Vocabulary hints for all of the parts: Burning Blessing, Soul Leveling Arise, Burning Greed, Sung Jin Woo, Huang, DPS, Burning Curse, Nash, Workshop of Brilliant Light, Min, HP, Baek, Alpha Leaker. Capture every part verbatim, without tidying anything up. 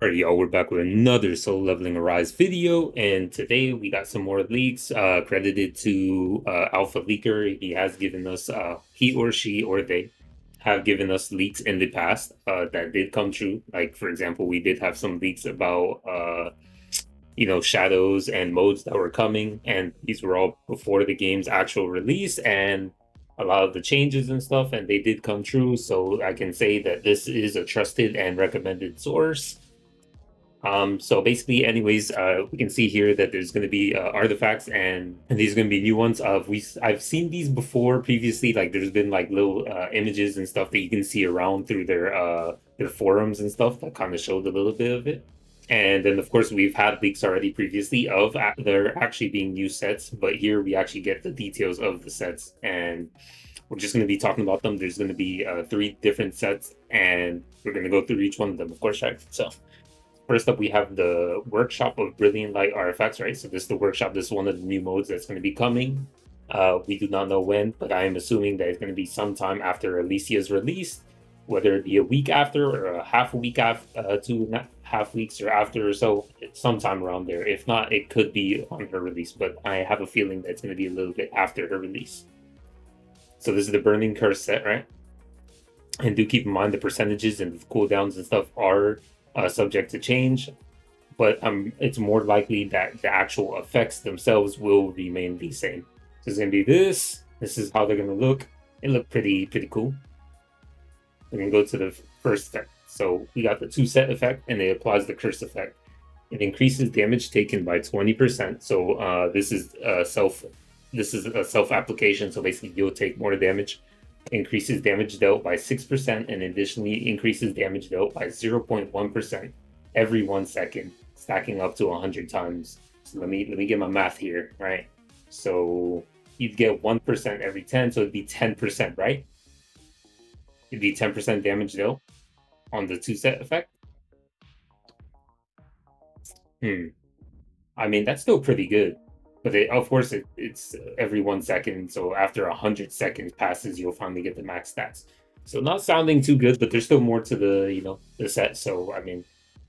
All right, y'all, we're back with another Soul Leveling Arise video, and today we got some more leaks uh, credited to uh, Alpha Leaker. He has given us, uh, he or she or they have given us leaks in the past uh, that did come true. Like, for example, we did have some leaks about, uh, you know, shadows and modes that were coming, and these were all before the game's actual release and a lot of the changes and stuff, and they did come true. So I can say that this is a trusted and recommended source. Um, so basically, anyways, uh, we can see here that there's going to be uh, artifacts, and, and these are going to be new ones. Of we, I've seen these before previously. Like, there's been like little uh, images and stuff that you can see around through their uh, their forums and stuff that kind of showed a little bit of it. And then, of course, we've had leaks already previously of uh, there actually being new sets, but here we actually get the details of the sets, and we're just going to be talking about them. There's going to be uh, three different sets, and we're going to go through each one of them, of course. Right? So. First up, we have the Workshop of Brilliant Light artifacts, right? So this is the workshop. This is one of the new modes that's going to be coming. Uh, we do not know when, but I am assuming that it's going to be sometime after Alicia's release, whether it be a week after or a half a week after, uh, two and a half weeks or after or so, sometime around there. If not, it could be on her release, but I have a feeling that it's going to be a little bit after her release. So this is the Burning Curse set, right? And do keep in mind the percentages and the cooldowns and stuff are Uh, subject to change, but um, it's more likely that the actual effects themselves will remain the same. So it's gonna be this. This is how they're gonna look. It looked pretty, pretty cool. We're gonna go to the first set. So we got the two set effect, and it applies the curse effect. It increases damage taken by twenty percent. So uh, this is a self, this is a self application. So basically, you'll take more damage. Increases damage dealt by six percent, and additionally increases damage dealt by zero point one percent every one second, stacking up to one hundred times. So let me let me get my math here, right? So you'd get one percent every ten, so it'd be ten percent, right? It'd be ten percent damage dealt on the two-set effect. Hmm. I mean, that's still pretty good. But it, of course, it, it's every one second. So after one hundred seconds passes, you'll finally get the max stats. So not sounding too good, but there's still more to the, you know, the set. So, I mean,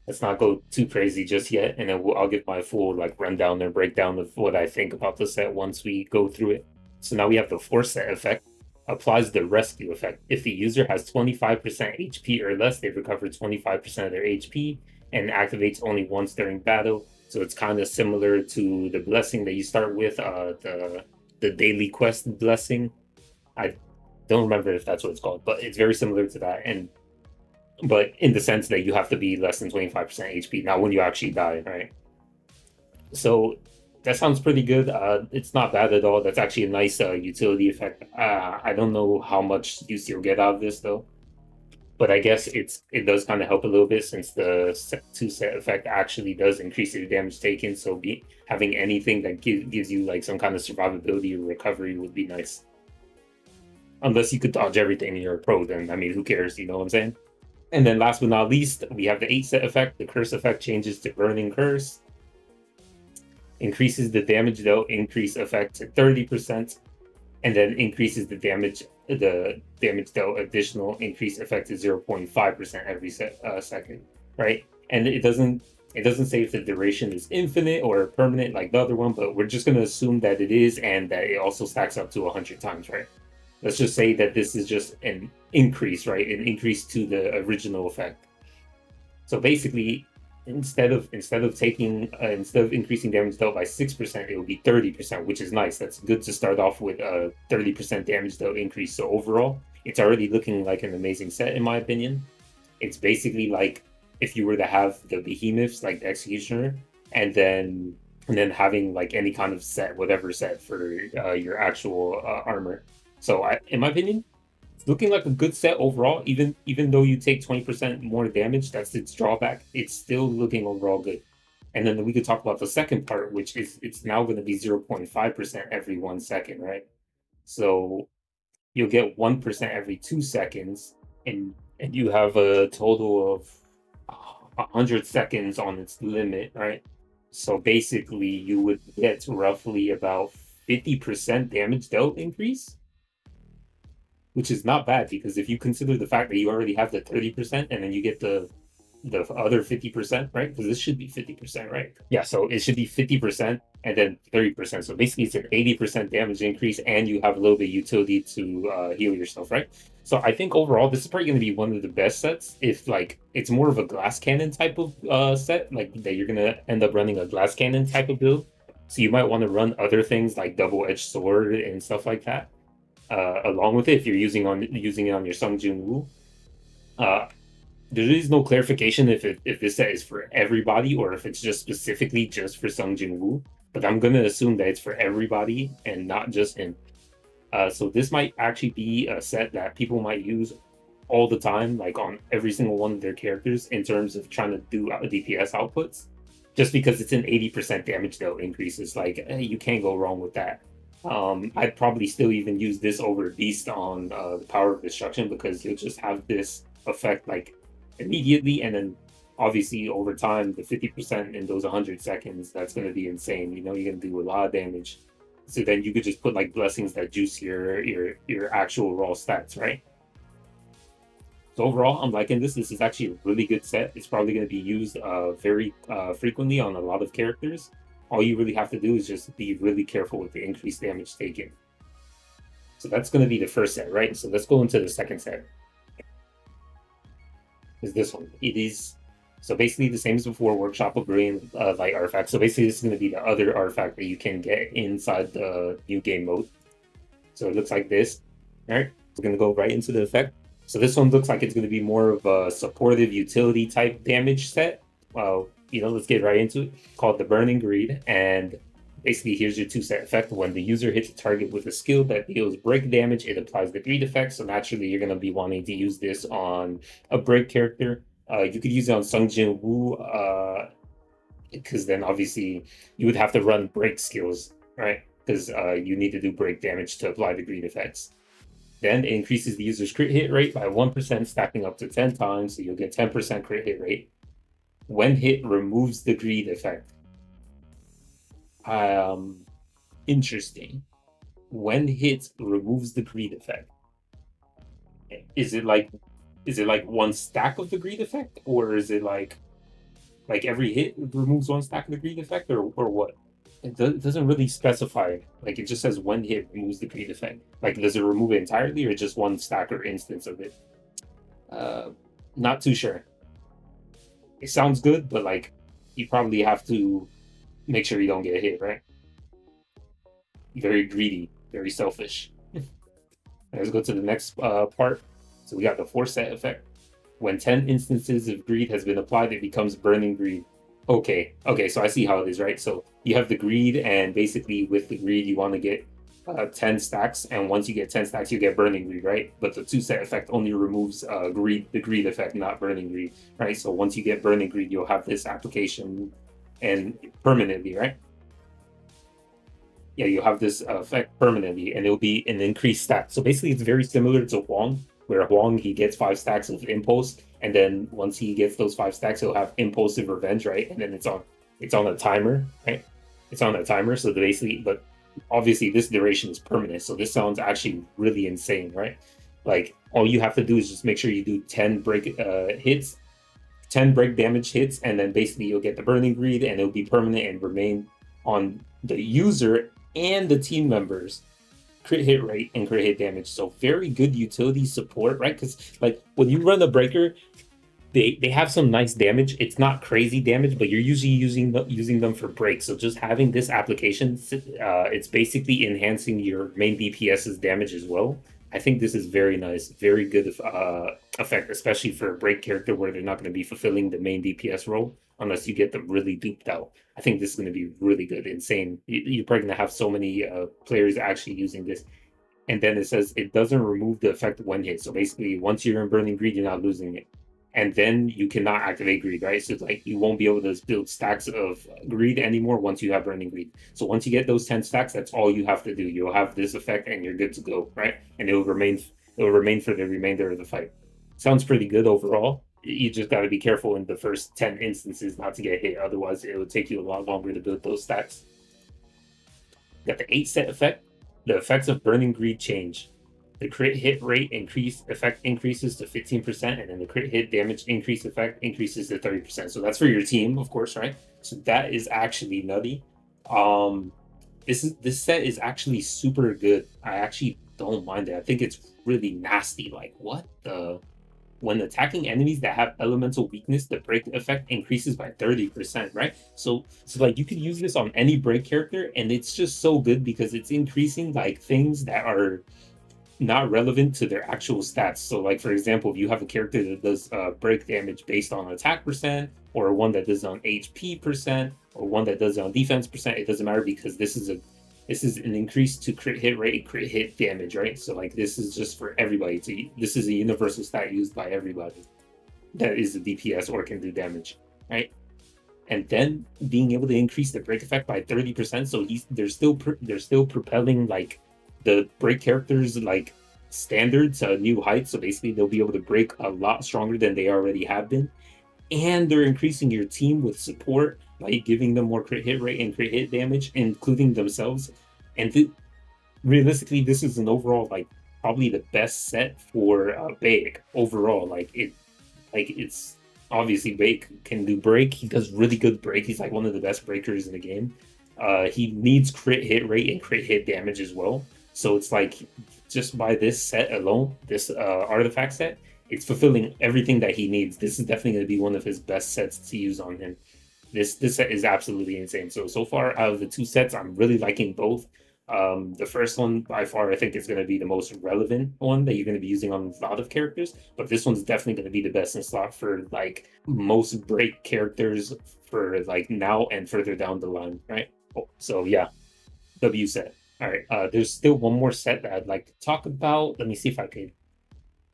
let's not go too crazy just yet. And then we'll, I'll give my full, like, rundown and breakdown of what I think about the set once we go through it. So now we have the four set effect. Applies the rescue effect. If the user has twenty-five percent H P or less, they recover twenty-five percent of their H P and activates only once during battle. So it's kind of similar to the blessing that you start with, uh, the the daily quest blessing. I don't remember if that's what it's called, but it's very similar to that. And but in the sense that you have to be less than twenty-five percent H P, not when you actually die, right? So that sounds pretty good. Uh, it's not bad at all. That's actually a nice uh, utility effect. Uh, I don't know how much use you'll get out of this though. But I guess it's it does kind of help a little bit, since the set, two set effect actually does increase the damage taken. So be, having anything that give, gives you like some kind of survivability or recovery would be nice. Unless you could dodge everything in your pro, then I mean, who cares? You know what I'm saying? And then last but not least, we have the eight set effect. The curse effect changes to Burning Curse. Increases the damage dealt increase effect to thirty percent. And then increases the damage the damage dealt additional increase effect is zero point five percent every set, uh, second, right? And it doesn't it doesn't say if the duration is infinite or permanent like the other one, but we're just going to assume that it is, and that it also stacks up to one hundred times, right? Let's just say that this is just an increase, right? An increase to the original effect. So basically, instead of instead of taking uh, instead of increasing damage dealt by six percent, it will be thirty percent, which is nice. That's good to start off with a thirty percent damage dealt increase. So overall, it's already looking like an amazing set, in my opinion. It's basically like if you were to have the behemoths, like the Executioner, and then and then having like any kind of set, whatever set for uh, your actual uh, armor. So I, in my opinion, looking like a good set overall. Even even though you take twenty percent more damage, that's its drawback, it's still looking overall good. And then we could talk about the second part, which is it's now going to be zero point five percent every one second, right? So you'll get one percent every two seconds, and, and you have a total of one hundred seconds on its limit, right? So basically, you would get roughly about fifty percent damage dealt increase, which is not bad, because if you consider the fact that you already have the thirty percent and then you get the the other fifty percent, right? Because this should be fifty percent, right? Yeah, so it should be fifty percent and then thirty percent. So basically it's an eighty percent damage increase and you have a little bit of utility to uh, heal yourself, right? So I think overall, this is probably going to be one of the best sets if like it's more of a glass cannon type of uh, set, like that you're going to end up running a glass cannon type of build. So you might want to run other things like double-edged sword and stuff like that uh, along with it if you're using on using it on your Sung Jin Woo. Uh, There is no clarification if it, if this set is for everybody or if it's just specifically just for Sung Jin Woo, but I'm going to assume that it's for everybody and not just him. Uh, so this might actually be a set that people might use all the time, like on every single one of their characters in terms of trying to do D P S outputs, just because it's an eighty percent damage deal increase. It's like, hey, you can't go wrong with that. Um, I'd probably still even use this over Beast on uh, the Power of Destruction because you'll just have this effect like immediately, and then obviously over time the fifty percent in those one hundred seconds, that's going to be insane. You know, you're going to do a lot of damage, so then you could just put like blessings that juice your your your actual raw stats, right? So overall, I'm liking this. This is actually a really good set. It's probably going to be used uh very uh frequently on a lot of characters. All you really have to do is just be really careful with the increased damage taken. So that's going to be the first set, right? So let's go into the second set. Is this one. It is, so basically the same as before, Workshop of Brilliant uh, Light artifact. So basically this is going to be the other artifact that you can get inside the new game mode. So it looks like this. All right, we're going to go right into the effect. So this one looks like it's going to be more of a supportive utility type damage set. Well, you know, let's get right into it. Called the Burning Greed, and basically here's your two set effect. When the user hits a target with a skill that deals break damage, it applies the greed effect. So naturally you're going to be wanting to use this on a break character. Uh, you could use it on Sung Jin Woo uh, because then obviously you would have to run break skills, right? Because uh, you need to do break damage to apply the greed effects. Then it increases the user's crit hit rate by one percent, stacking up to ten times. So you'll get ten percent crit hit rate. When hit, removes the greed effect. Um, interesting. When hit, removes the greed effect. Is it like, is it like one stack of the greed effect, or is it like, like every hit removes one stack of the greed effect, or or what? It, do it doesn't really specify. Like it just says when hit removes the greed effect. Like does it remove it entirely, or just one stack or instance of it? Uh, not too sure. It sounds good, but like you probably have to make sure you don't get hit, right? Very greedy, very selfish. Let's go to the next uh, part. So we got the fourth set effect. When ten instances of greed has been applied, it becomes burning greed. Okay, okay, so I see how it is, right? So you have the greed, and basically with the greed, you want to get uh, ten stacks, and once you get ten stacks, you get burning greed, right? But the two set effect only removes uh, greed, the greed effect, not burning greed, right? So once you get burning greed, you'll have this application and permanently, right? Yeah, you have this effect permanently, and it'll be an increased stack. So basically it's very similar to Huang, where Huang, he gets five stacks of impulse, and then once he gets those five stacks, he'll have impulsive revenge, right? And then it's on it's on a timer, right? It's on a timer. So basically, but obviously this duration is permanent, so this sounds actually really insane, right? Like all you have to do is just make sure you do ten break uh hits, ten break damage hits, and then basically you'll get the burning greed, and it'll be permanent and remain on the user and the team members crit hit rate and crit hit damage. So very good utility support, right? Because like when you run the breaker, they they have some nice damage. It's not crazy damage, but you're usually using the, using them for breaks. So just having this application, uh it's basically enhancing your main DPS's damage as well. I think this is very nice, very good uh, effect, especially for a break character where they're not going to be fulfilling the main D P S role unless you get them really duped out. I think this is going to be really good, insane. You're probably going to have so many uh, players actually using this. And then it says it doesn't remove the effect when hit. So basically, once you're in Burning Greed, you're not losing it. And then you cannot activate Greed, right? So it's like you won't be able to build stacks of Greed anymore once you have Burning Greed. So once you get those ten stacks, that's all you have to do. You'll have this effect and you're good to go, right? And it'll remain, it'll remain for the remainder of the fight. Sounds pretty good overall. You just got to be careful in the first ten instances not to get hit. Otherwise, it would take you a lot longer to build those stacks. Got the eight set effect. The effects of Burning Greed change. The crit hit rate increase effect increases to fifteen percent, and then the crit hit damage increase effect increases to thirty percent. So that's for your team, of course, right? So that is actually nutty. Um, this is this set is actually super good. I actually don't mind it. I think it's really nasty. Like, what the? When attacking enemies that have elemental weakness, the break effect increases by thirty percent, right? So, so like you could use this on any break character, and it's just so good because it's increasing like things that are not relevant to their actual stats. So like, for example, if you have a character that does uh, break damage based on attack percent, or one that does it on H P percent, or one that does it on defense percent, it doesn't matter because this is a this is an increase to crit hit rate, crit hit damage, right? So like this is just for everybody. So this is a universal stat used by everybody that is a D P S or can do damage, right? And then being able to increase the break effect by thirty percent, so he's they're still they're still propelling like the break characters like standard to new heights. So basically they'll be able to break a lot stronger than they already have been, and they're increasing your team with support by giving them more crit hit rate and crit hit damage, including themselves. And th realistically this is an overall like probably the best set for uh, Baek overall. Like it like it's obviously Baek can do break. He does really good break. He's like one of the best breakers in the game. Uh he needs crit hit rate and crit hit damage as well. So it's like, just by this set alone, this uh, artifact set, it's fulfilling everything that he needs. This is definitely going to be one of his best sets to use on him. This this set is absolutely insane. So, so far, out of the two sets, I'm really liking both. Um, the first one, by far, I think is going to be the most relevant one that you're going to be using on a lot of characters. But this one's definitely going to be the best in slot for, like, most break characters for, like, now and further down the line, right? Oh, so, yeah, W set. All right, uh, there's still one more set that I'd like to talk about. Let me see if I can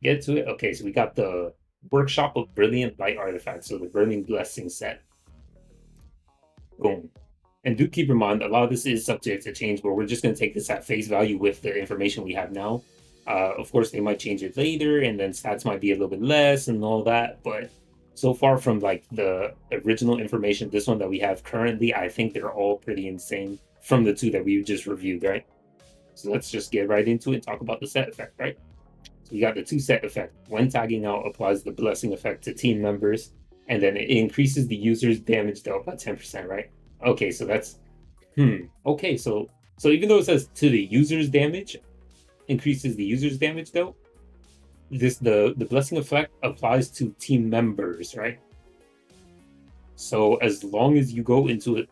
get to it. Okay, so we got the Workshop of Brilliant Light Artifact, so the Burning Blessing set. Boom. And do keep in mind, a lot of this is subject to change, but we're just going to take this at face value with the information we have now. Uh, of course, they might change it later, and then stats might be a little bit less and all that, but so far from like the original information, this one that we have currently, I think they're all pretty insane from the two that we just reviewed, right? So let's just get right into it and talk about the set effect, right? So we got the two set effect. When tagging out, applies the blessing effect to team members, and then it increases the user's damage dealt by ten percent, right? Okay, so that's, hmm. Okay, so so even though it says to the user's damage, increases the user's damage dealt, this the, the blessing effect applies to team members, right? So as long as you go into it,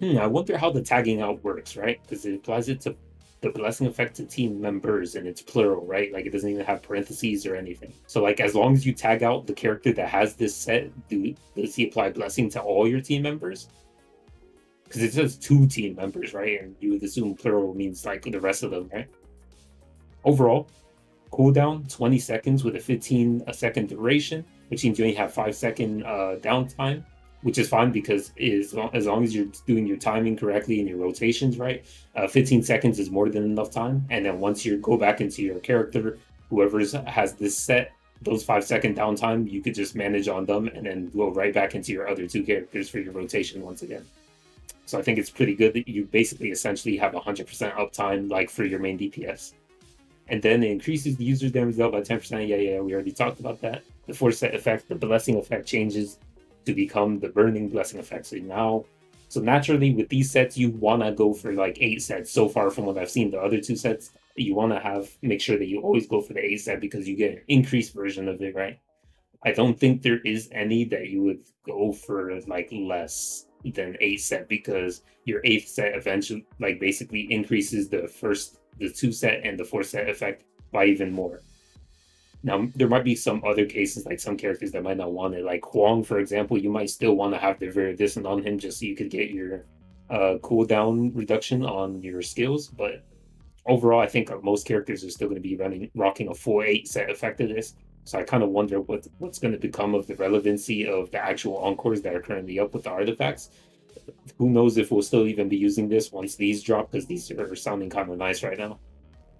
Hmm, I wonder how the tagging out works, right? Because it applies it to the blessing effect to team members, and it's plural, right? Like it doesn't even have parentheses or anything. So like as long as you tag out the character that has this set, do, does he apply blessing to all your team members? Because it says two team members, right? And you would assume plural means like the rest of them, right? Overall, cooldown twenty seconds with a fifteen second duration, which means you only have five second uh, downtime. Which is fine because is as long as you're doing your timing correctly and your rotations right, uh, fifteen seconds is more than enough time. And then once you go back into your character, whoever has this set, those five second downtime, you could just manage on them and then go right back into your other two characters for your rotation once again. So I think it's pretty good that you basically essentially have one hundred percent uptime like for your main D P S. And then it increases the user's damage dealt by ten percent. Yeah, yeah, we already talked about that. The fourth set effect, the blessing effect changes to become the burning blessing effect. So now, so naturally with these sets, you want to go for like eight sets. So far from what I've seen, the other two sets, you want to have, make sure that you always go for the eight set because you get an increased version of it, right? I don't think there is any that you would go for like less than eight set because your eighth set eventually like basically increases the first, the two set and the four set effect by even more. Now, there might be some other cases, like some characters that might not want it. Like Huang, for example, you might still want to have the very distant on him just so you could get your uh, cooldown reduction on your skills. But overall, I think most characters are still going to be running, rocking a full eight set effect of this. So I kind of wonder what what's going to become of the relevancy of the actual encores that are currently up with the artifacts. Who knows if we'll still even be using this once these drop, because these are sounding kind of nice right now.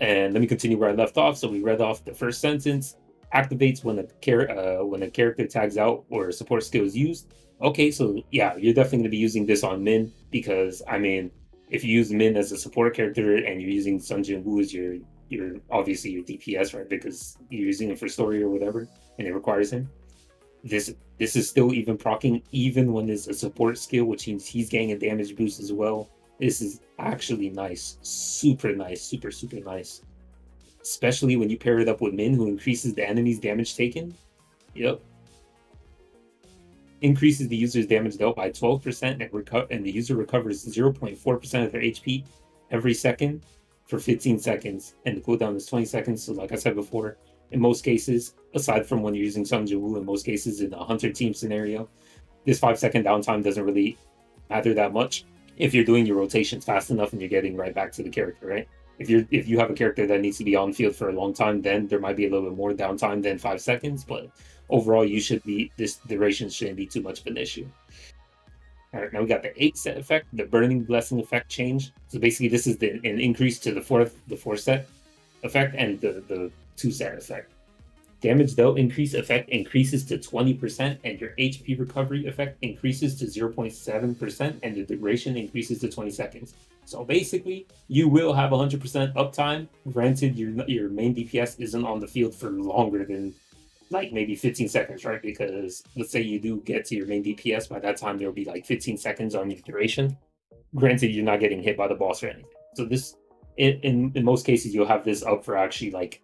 And let me continue where I left off. So we read off the first sentence. Activates when a char uh, when a character tags out or support skill is used. Okay, so yeah, you're definitely going to be using this on Min because I mean, if you use Min as a support character and you're using Sung Jin Woo as your your obviously your D P S, right? Because you're using it for story or whatever, and it requires him. This this is still even proccing, even when it's a support skill, which means he's getting a damage boost as well. This is actually nice. Super nice. Super, super nice. Especially when you pair it up with Min, who increases the enemy's damage taken. Yep. Increases the user's damage dealt by twelve percent and, reco and the user recovers zero point four percent of their H P every second for fifteen seconds. And the cooldown is twenty seconds. So like I said before, in most cases, aside from when you're using Sung Jin Woo, in most cases in a hunter team scenario, this five second downtime doesn't really matter that much. If you're doing your rotations fast enough and you're getting right back to the character, right? If you're if you have a character that needs to be on field for a long time, then there might be a little bit more downtime than five seconds. But overall, you should be this duration shouldn't be too much of an issue. All right, now we got the eight set effect, the Burning Blessing effect change. So basically, this is the, an increase to the fourth the four set effect and the the two set effect. Damage dealt increase effect increases to twenty percent and your H P recovery effect increases to zero point seven percent and the duration increases to twenty seconds. So basically, you will have one hundred percent uptime. Granted, your, your main D P S isn't on the field for longer than like maybe fifteen seconds, right? Because let's say you do get to your main D P S, by that time there'll be like fifteen seconds on your duration. Granted, you're not getting hit by the boss or anything. So this, in, in, in most cases, you'll have this up for actually like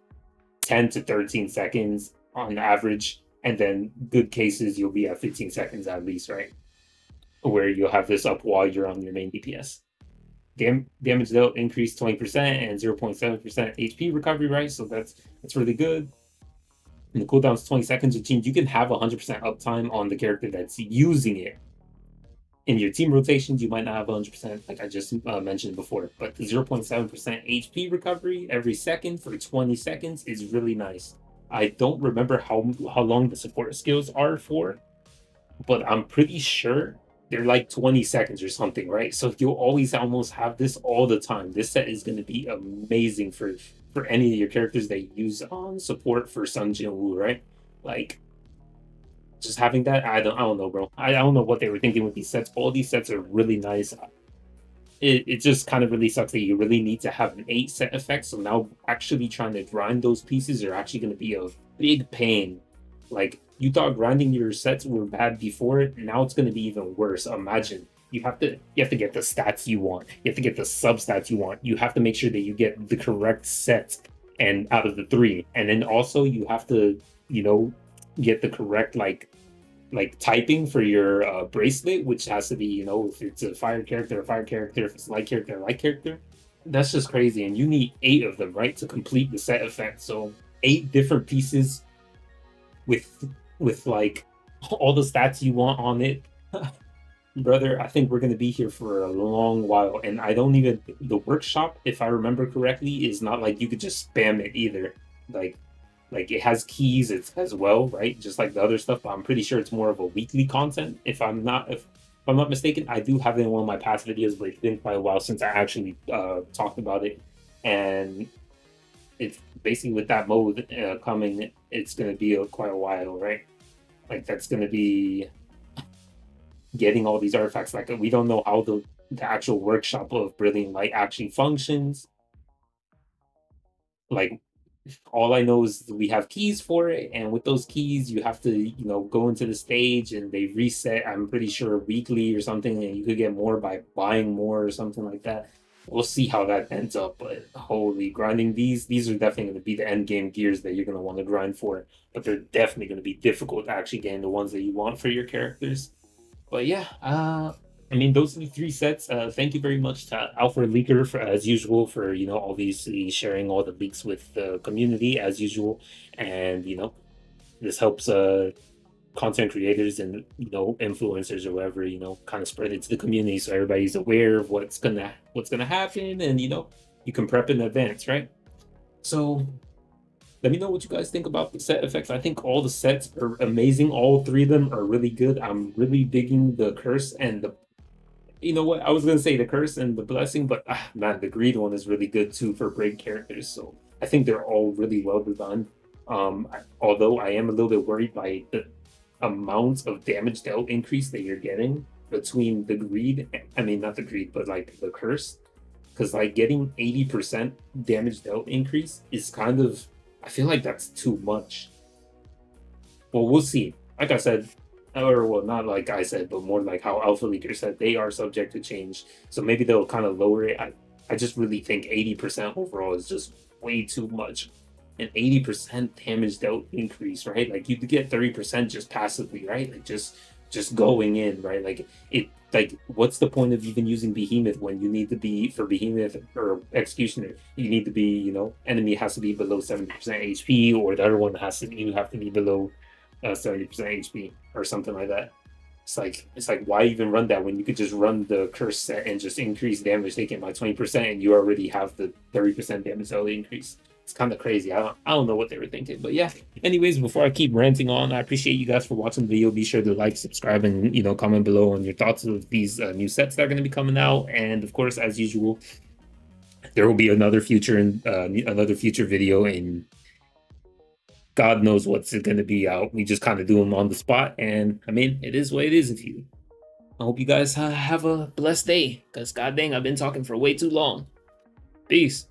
ten to thirteen seconds on average, and then good cases you'll be at fifteen seconds at least, right? Where you'll have this up while you're on your main D P S. Dam damage dealt increase twenty percent and zero point seven percent H P recovery, right? So that's that's really good. And the cooldown is twenty seconds, which means you can have one hundred percent uptime on the character that's using it. In your team rotations, you might not have one hundred percent, like I just uh, mentioned before, but the zero point seven percent H P recovery every second for twenty seconds is really nice. I don't remember how, how long the support skills are for, but I'm pretty sure they're like twenty seconds or something, right? So you'll always almost have this all the time. This set is going to be amazing for, for any of your characters that you use on support for Sung Jin Woo, right? Like, just having that, I don't, I don't know, bro. I, I don't know what they were thinking with these sets. All these sets are really nice. It, it just kind of really sucks that you really need to have an eight set effect. So now actually trying to grind those pieces are actually going to be a big pain. Like, you thought grinding your sets were bad before, now it's going to be even worse. Imagine you have to you have to get the stats you want. You have to get the sub stats you want. You have to make sure that you get the correct sets and out of the three, and then also you have to you know get the correct like. like typing for your uh, bracelet, which has to be, you know, if it's a fire character, a fire character, if it's a light character, a light character. That's just crazy. And you need eight of them, right, to complete the set effect. So eight different pieces with, with like all the stats you want on it. Brother, I think we're going to be here for a long while. And I don't even, the workshop, if I remember correctly, is not like you could just spam it either. Like, Like it has keys it's as well, right? Just like the other stuff, but I'm pretty sure it's more of a weekly content. If I'm not if, if I'm not mistaken, I do have it in one of my past videos, but it's been quite a while since I actually uh, talked about it. And it's basically with that mode uh, coming, it's gonna be a, quite a while, right? Like that's gonna be getting all these artifacts. Like we don't know how the, the actual workshop of Brilliant Light actually functions. Like. All I know is we have keys for it, and with those keys you have to you know go into the stage and they reset, I'm pretty sure weekly or something, and you could get more by buying more or something like that. We'll see how that ends up, but holy, grinding these these are definitely going to be the end game gears that you're going to want to grind for, but they're definitely going to be difficult to actually getting the ones that you want for your characters. But yeah, uh I mean, those are the three sets. Uh, thank you very much to Alpha Leaker, for, as usual, for, you know, obviously sharing all the leaks with the community, as usual. And, you know, this helps uh, content creators and, you know, influencers or whatever, you know, kind of spread it to the community so everybody's aware of what's gonna, what's gonna happen. And, you know, you can prep in advance, right? So let me know what you guys think about the set effects. I think all the sets are amazing. All three of them are really good. I'm really digging the curse and the You know what? I was going to say the curse and the blessing, but ah, man, the greed one is really good too for break characters. So I think they're all really well designed. Um, I, although I am a little bit worried by the amount of damage dealt increase that you're getting between the greed, I mean, not the greed, but like the curse because like getting eighty percent damage dealt increase is kind of, I feel like that's too much. Well, we'll see. Like I said, or well, not like I said, but more like how Alpha Leaker said, they are subject to change. So maybe they'll kind of lower it. I, I just really think eighty percent overall is just way too much. An eighty percent damage dealt increase, right? Like you could get thirty percent just passively, right? Like just just going in, right? Like it, like what's the point of even using Behemoth when you need to be, for Behemoth or Executioner, you need to be, you know, enemy has to be below seventy percent H P, or the other one has to, you have to be below uh, seventy percent H P or something like that. It's like, it's like, why even run that when you could just run the curse set and just increase damage taken by twenty percent and you already have the thirty percent damage dealt increase? It's kind of crazy. I don't, I don't know what they were thinking, but yeah. Anyways, before I keep ranting on, I appreciate you guys for watching the video. Be sure to like, subscribe, and you know, comment below on your thoughts of these uh, new sets that are going to be coming out. And of course, as usual, there will be another future in uh, another future video in God knows what's going to be out. We just kind of do them on the spot, and I mean, it is what it is. If you, I hope you guys have a blessed day, because God dang, I've been talking for way too long. Peace.